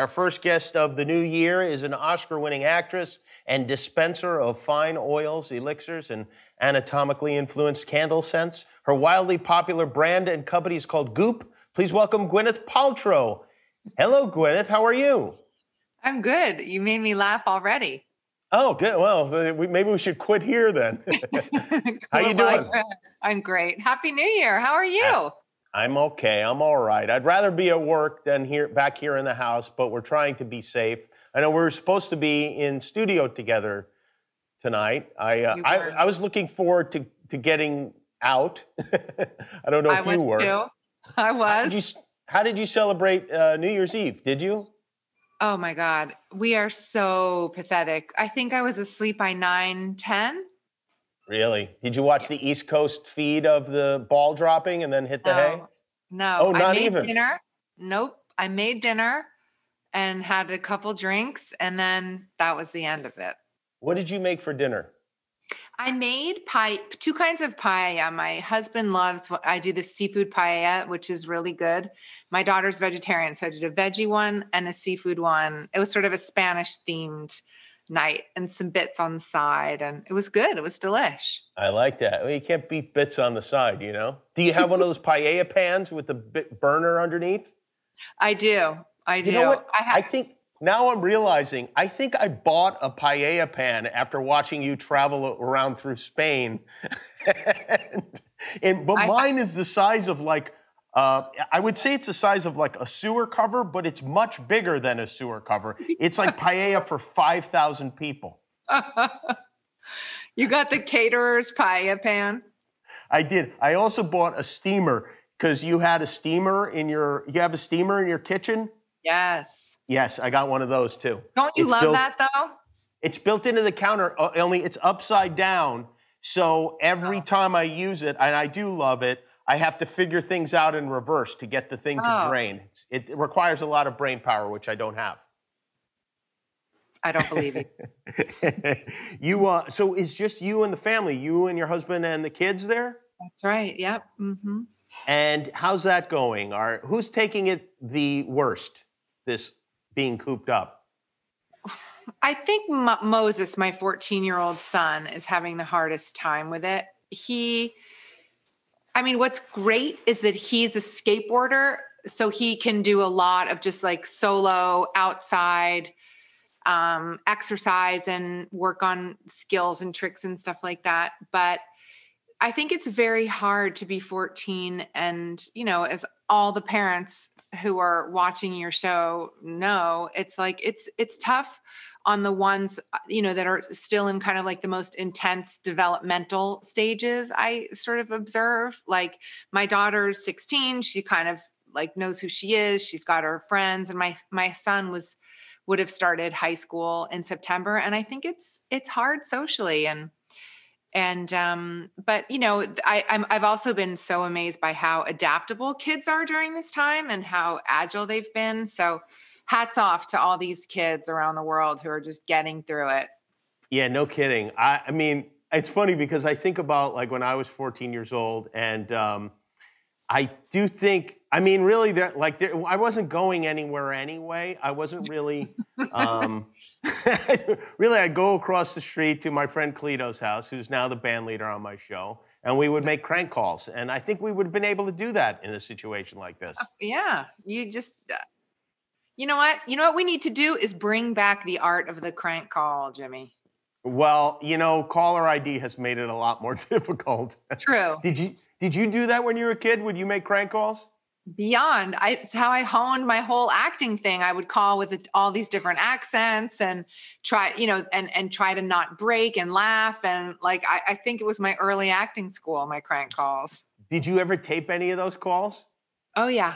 Our first guest of the new year is an Oscar-winning actress and dispenser of fine oils, elixirs, and anatomically influenced candle scents. Her wildly popular brand and company is called Goop. Please welcome Gwyneth Paltrow. Hello, Gwyneth. How are you? I'm good. You made me laugh already. Oh, good. Well, maybe we should quit here then. How you doing? I'm great. Happy New Year. How are you? I'm okay. I'm all right. I'd rather be at work than back here in the house, but we're trying to be safe. I know we were supposed to be in studio together tonight. I was looking forward to getting out. I don't know if you were. I was. How did you celebrate New Year's Eve? Did you? Oh my God. We are so pathetic. I think I was asleep by 9:10. Really? Did you watch the East Coast feed of the ball dropping and then hit the hay? No. Oh, not even. Dinner. Nope. I made dinner and had a couple drinks, and then that was the end of it. What did you make for dinner? I made pie, two kinds of paella. My husband loves what I do, the seafood paella, which is really good. My daughter's vegetarian, so I did a veggie one and a seafood one. It was sort of a Spanish-themed night and some bits on the side, and it was good. It was delish. I like that. I mean, you can't beat bits on the side, you know? Do you have one of those paella pans with the burner underneath? I do. I do. You know what? I think now I'm realizing, I think I bought a paella pan after watching you travel around through Spain. But mine is the size of like, I would say it's the size of like a sewer cover, but it's much bigger than a sewer cover. It's like paella for 5,000 people. You got the caterer's paella pan? I did. I also bought a steamer because you had a steamer in your, you have a steamer in your kitchen? Yes. Yes, I got one of those too. Don't you love that though? It's built into the counter, only it's upside down. So every time I use it, and I do love it, I have to figure things out in reverse to get the thing to drain. It requires a lot of brain power, which I don't have. I don't believe it. So it's just you and the family, you and your husband and the kids there? That's right, yep. Mm-hmm. And how's that going? Who's taking it the worst, this being cooped up? I think Moses, my 14-year-old son, is having the hardest time with it. I mean, what's great is that he's a skateboarder, so he can do a lot of just like solo outside exercise and work on skills and tricks and stuff like that. But I think it's very hard to be 14 and, you know, as all the parents who are watching your show know, it's like, it's tough on the ones, you know, that are still in kind of like the most intense developmental stages. I sort of observe, like my daughter's 16, she kind of like knows who she is. She's got her friends, and my son would have started high school in September. And I think it's hard socially. But you know, I've also been so amazed by how adaptable kids are during this time and how agile they've been. So hats off to all these kids around the world who are just getting through it. Yeah, no kidding. I mean, it's funny because I think about like when I was 14 years old, and I do think, I mean, really I wasn't going anywhere anyway. I wasn't really, really, I'd go across the street to my friend Cleto's house, who's now the band leader on my show, and we would make crank calls. And I think we would have been able to do that in a situation like this. Yeah. You just, you know what we need to do is bring back the art of the crank call, Jimmy. Well, you know, caller ID has made it a lot more difficult. True. Did you do that when you were a kid? Would you make crank calls? Beyond. It's how I honed my whole acting thing. I would call with all these different accents and try, you know, and try to not break and laugh. And like, I think it was my early acting school, my crank calls. Did you ever tape any of those calls? Oh yeah.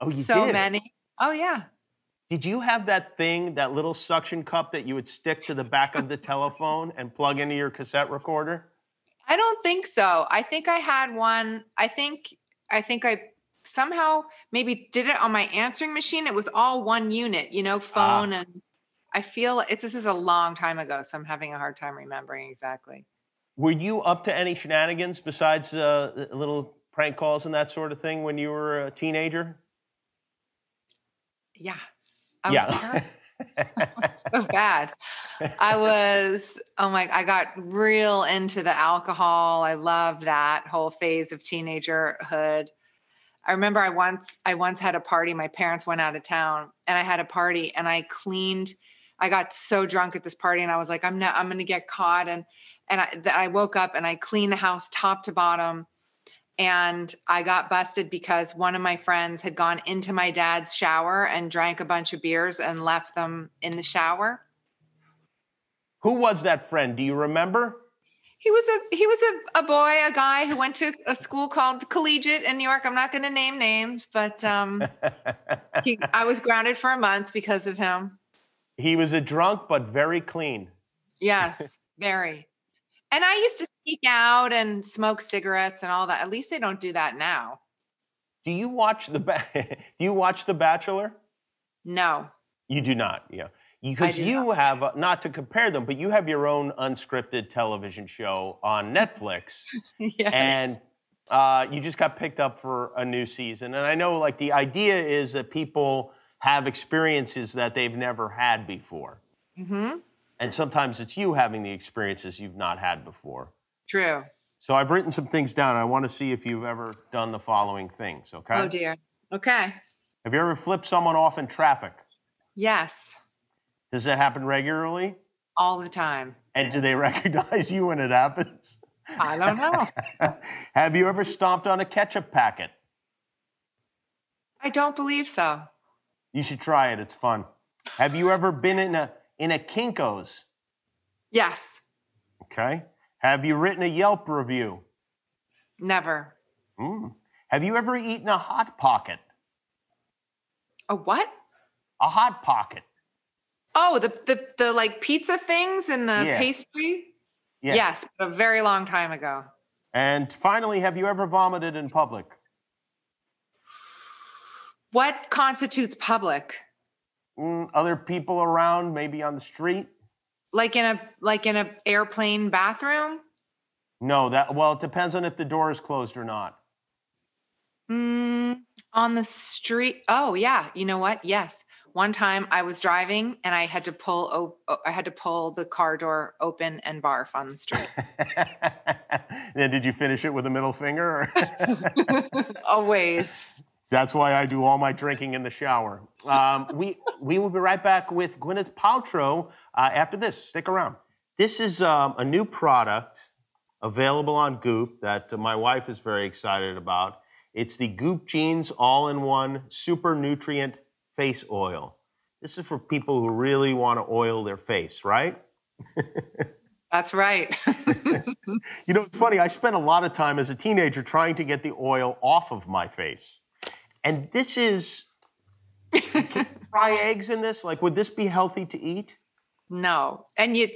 Oh, you did? So many. Oh yeah. Did you have that thing, that little suction cup that you would stick to the back of the telephone and plug into your cassette recorder? I don't think so. I think I had one. I think I somehow maybe did it on my answering machine. It was all one unit, you know, phone. And I feel this is a long time ago, so I'm having a hard time remembering exactly. Were you up to any shenanigans besides little prank calls and that sort of thing when you were a teenager? Yeah. I was terrible. So bad. I got real into the alcohol. I loved that whole phase of teenagerhood. I remember I once had a party. My parents went out of town and I had a party and I got so drunk at this party and I was like, I'm going to get caught. And I woke up and I cleaned the house top to bottom and I got busted because one of my friends had gone into my dad's shower and drank a bunch of beers and left them in the shower. Who was that friend? Do you remember? He was a boy, a guy who went to a school called Collegiate in New York. I'm not going to name names, but I was grounded for a month because of him. He was a drunk, but very clean. Yes, very. And I used to sneak out and smoke cigarettes and all that. At least they don't do that now. Do you watch The Bachelor? No. You do not, yeah. Because you have, not to compare them, but you have your own unscripted television show on Netflix. Yes. And you just got picked up for a new season. And I know, like, the idea is that people have experiences that they've never had before. Mm-hmm. And sometimes it's you having the experiences you've not had before. True. So I've written some things down. I want to see if you've ever done the following things, okay? Oh, dear. Okay. Have you ever flipped someone off in traffic? Yes. Does that happen regularly? All the time. And do they recognize you when it happens? I don't know. Have you ever stomped on a ketchup packet? I don't believe so. You should try it. It's fun. Have you ever been in a Kinko's? Yes. Okay. Have you written a Yelp review? Never. Have you ever eaten a Hot Pocket? A what? A Hot Pocket. Oh, the like pizza things and the pastry? Yeah. Yes, a very long time ago. And finally, have you ever vomited in public? What constitutes public? Other people around, maybe on the street. Like in a airplane bathroom? No, it depends on if the door is closed or not. On the street. Oh yeah, you know what? Yes. One time I was driving and I had to pull the car door open and barf on the street. Then did you finish it with a middle finger? Always. That's why I do all my drinking in the shower. We will be right back with Gwyneth Paltrow after this. Stick around. This is a new product available on Goop that my wife is very excited about. It's the Goop Genes All-in-One Super Nutrient Face Oil. This is for people who really want to oil their face, right? That's right. You know, it's funny. I spent a lot of time as a teenager trying to get the oil off of my face. And this is, can you fry eggs in this? Like, would this be healthy to eat? No. And you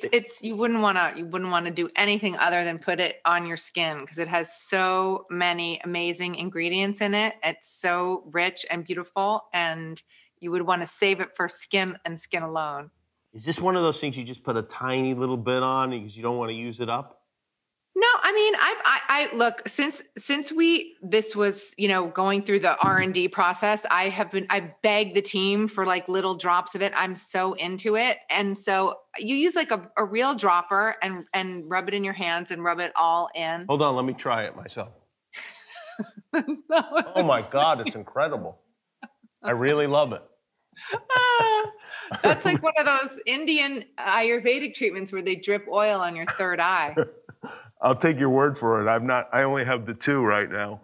wouldn't want to do anything other than put it on your skin because it has so many amazing ingredients in it. It's so rich and beautiful, and you would want to save it for skin and skin alone. Is this one of those things you just put a tiny little bit on because you don't want to use it up? No, I mean, I look, since this was, you know, going through the R&D process, I begged the team for like little drops of it. I'm so into it. And so you use like a real dropper and rub it in your hands and rub it all in. Hold on. Let me try it myself. Oh my God. It's incredible. I really love it. That's like one of those Indian Ayurvedic treatments where they drip oil on your third eye. I'll take your word for it. I only have the two right now.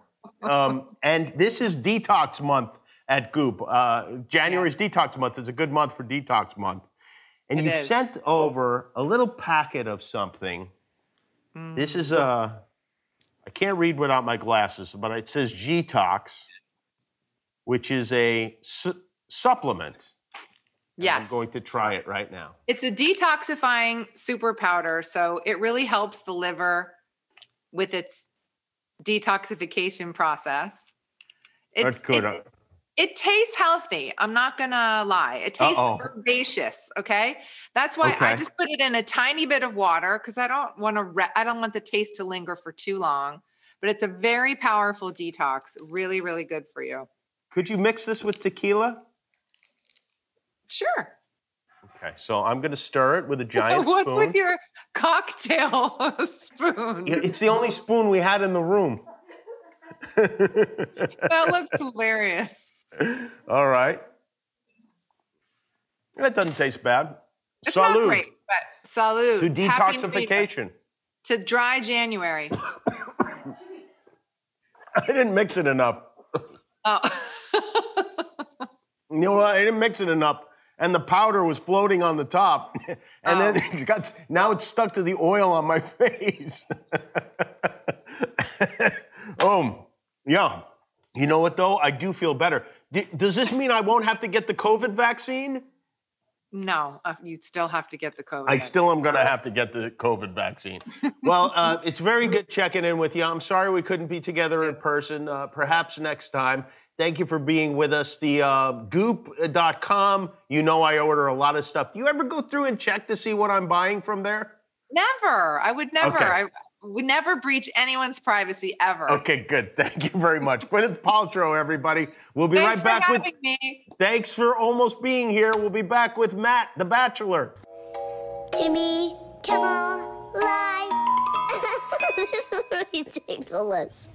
And this is Detox Month at Goop. January's Detox Month. It's a good month for Detox Month. And you sent over a little packet of something. This is a, I can't read without my glasses, but it says G-Tox, which is a supplement. Yes. I'm going to try it right now. It's a detoxifying super powder. So it really helps the liver with its detoxification process. That's good. It tastes healthy. I'm not going to lie. It tastes herbaceous. Okay. That's why I just put it in a tiny bit of water because I don't want the taste to linger for too long. But it's a very powerful detox. Really, really good for you. Could you mix this with tequila? Sure. Okay, so I'm going to stir it with a giant spoon. What's with your cocktail spoon? It's the only spoon we had in the room. That looks hilarious. All right. That doesn't taste bad. It's salud. Not great, but salud. To detoxification. To dry January. I didn't mix it enough. Oh. You know what? I didn't mix it enough. And the powder was floating on the top. And then it got, now it's stuck to the oil on my face. Yeah. You know what, though? I do feel better. Does this mean I won't have to get the COVID vaccine? No, you'd still have to get the COVID vaccine. Still am going to have to get the COVID vaccine. Well, it's very good checking in with you. I'm sorry we couldn't be together in person. Perhaps next time. Thank you for being with us. The Goop.com, you know I order a lot of stuff. Do you ever go through and check to see what I'm buying from there? Never. I would never. Okay. I would never breach anyone's privacy ever. Okay, good. Thank you very much. Gwyneth Paltrow, everybody. We'll be right back. Thanks for having me. Thanks for almost being here. We'll be back with Matt, The Bachelor. Jimmy Kimmel Live. This is ridiculous.